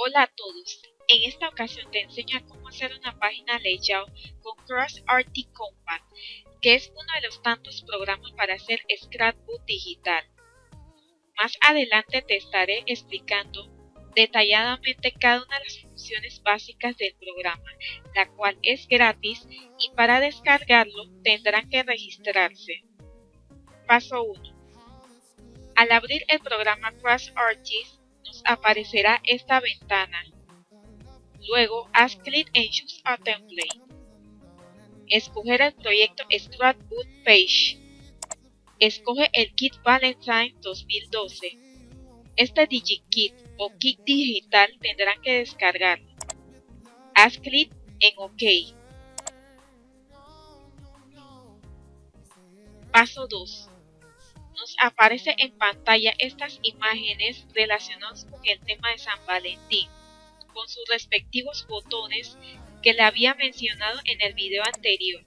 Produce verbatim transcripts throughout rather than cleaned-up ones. Hola a todos, en esta ocasión te enseño a cómo hacer una página layout con CraftArtist Compact, que es uno de los tantos programas para hacer scrapbook digital. Más adelante te estaré explicando detalladamente cada una de las funciones básicas del programa, la cual es gratis y para descargarlo tendrán que registrarse. Paso uno. Al abrir el programa CraftArtist, nos aparecerá esta ventana. Luego haz clic en Choose a Template. Escoger el proyecto Scrapbook Page. Escoge el Kit Valentine dos mil doce. Este DigiKit o Kit digital tendrán que descargarlo. Haz clic en OK. Paso dos. Nos aparece en pantalla estas imágenes relacionadas con el tema de San Valentín, con sus respectivos botones que le había mencionado en el video anterior.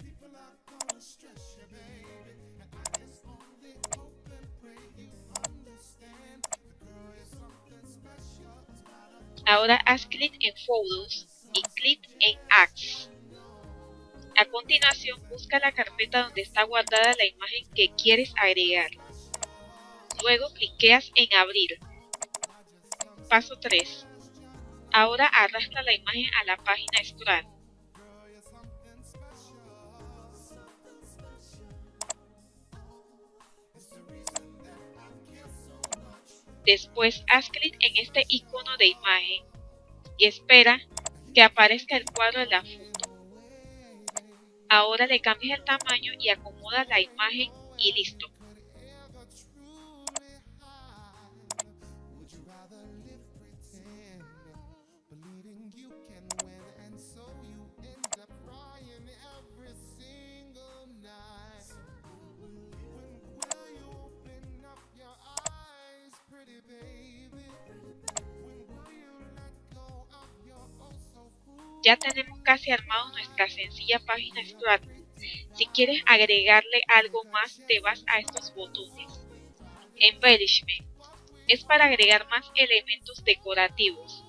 Ahora haz clic en Photos y clic en Apps. A continuación, busca la carpeta donde está guardada la imagen que quieres agregar. Luego cliqueas en abrir. Paso tres. Ahora arrastra la imagen a la página Scrap. Después haz clic en este icono de imagen y espera que aparezca el cuadro de la foto. Ahora le cambias el tamaño y acomodas la imagen y listo. Ya tenemos casi armado nuestra sencilla página Scrapbook. Si quieres agregarle algo más, te vas a estos botones. Embellishment es para agregar más elementos decorativos.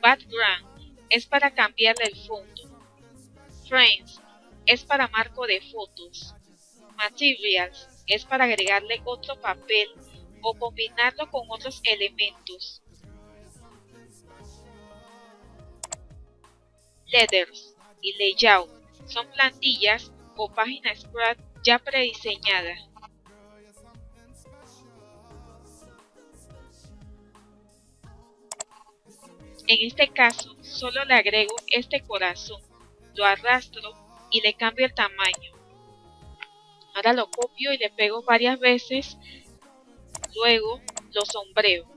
Background es para cambiarle el fondo. Frames es para marco de fotos. Materials es para agregarle otro papel o combinarlo con otros elementos. Letters y Layout son plantillas o páginas Scrap ya prediseñadas. En este caso, solo le agrego este corazón, lo arrastro y le cambio el tamaño. Ahora lo copio y le pego varias veces, luego lo sombreo.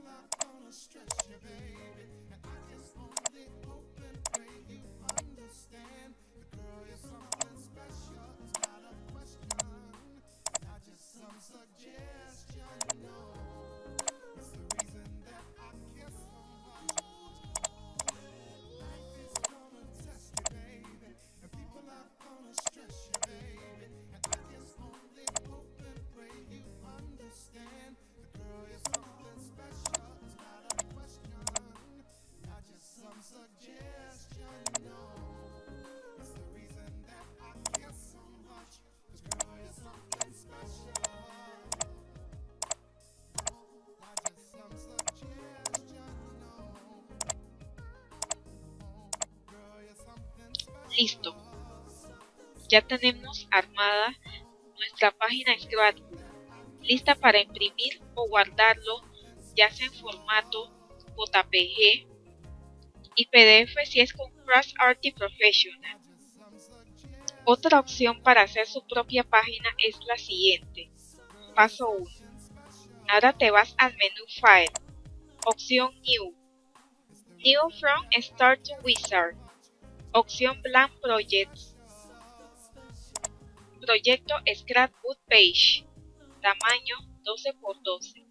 Listo, ya tenemos armada nuestra página Scrapbook, lista para imprimir o guardarlo, ya sea en formato J P G y P D F si es con CraftArtist Professional. Otra opción para hacer su propia página es la siguiente. Paso uno. Ahora te vas al menú File, opción New, New from Start to Wizard. Opción Blank Project. Proyecto Scrapbook Page. Tamaño doce por doce.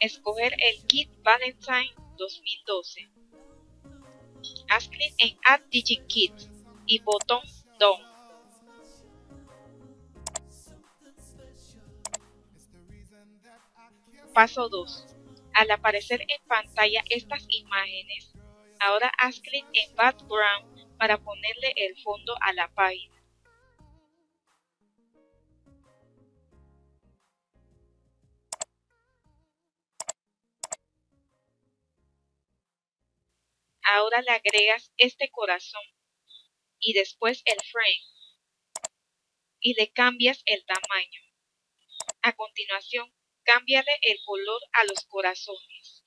Escoger el Kit Valentine dos mil doce. Haz clic en Add DigiKit y botón Done. Paso dos. Al aparecer en pantalla estas imágenes, ahora haz clic en Background para ponerle el fondo a la página. Ahora le agregas este corazón y después el frame y le cambias el tamaño. A continuación, cámbiale el color a los corazones.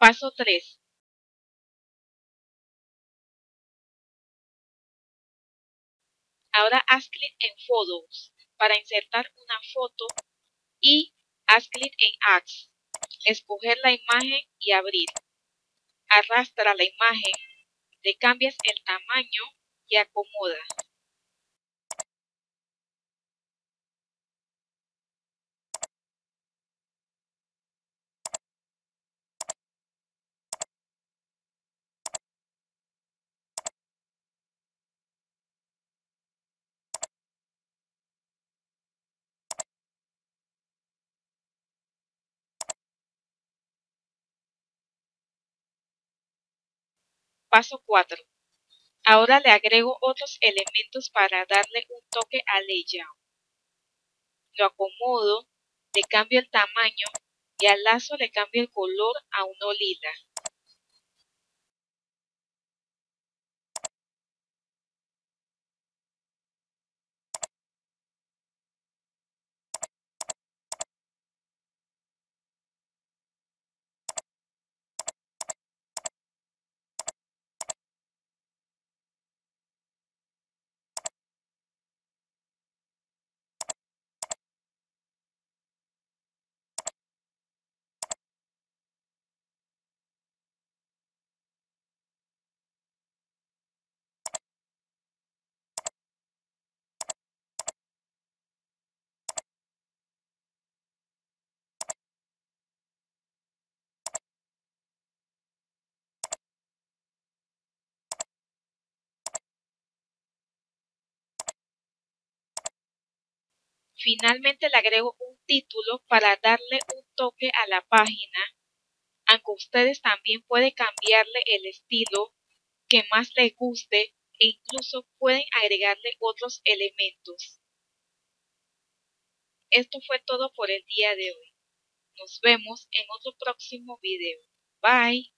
Paso tres. Ahora haz clic en Photos para insertar una foto y haz clic en Ads, escoger la imagen y abrir. Arrastra la imagen, le cambias el tamaño y acomoda. Paso cuatro. Ahora le agrego otros elementos para darle un toque al layout. Lo acomodo, le cambio el tamaño y al lazo le cambio el color a uno lila. Finalmente le agrego un título para darle un toque a la página, aunque ustedes también pueden cambiarle el estilo que más les guste e incluso pueden agregarle otros elementos. Esto fue todo por el día de hoy. Nos vemos en otro próximo video. Bye.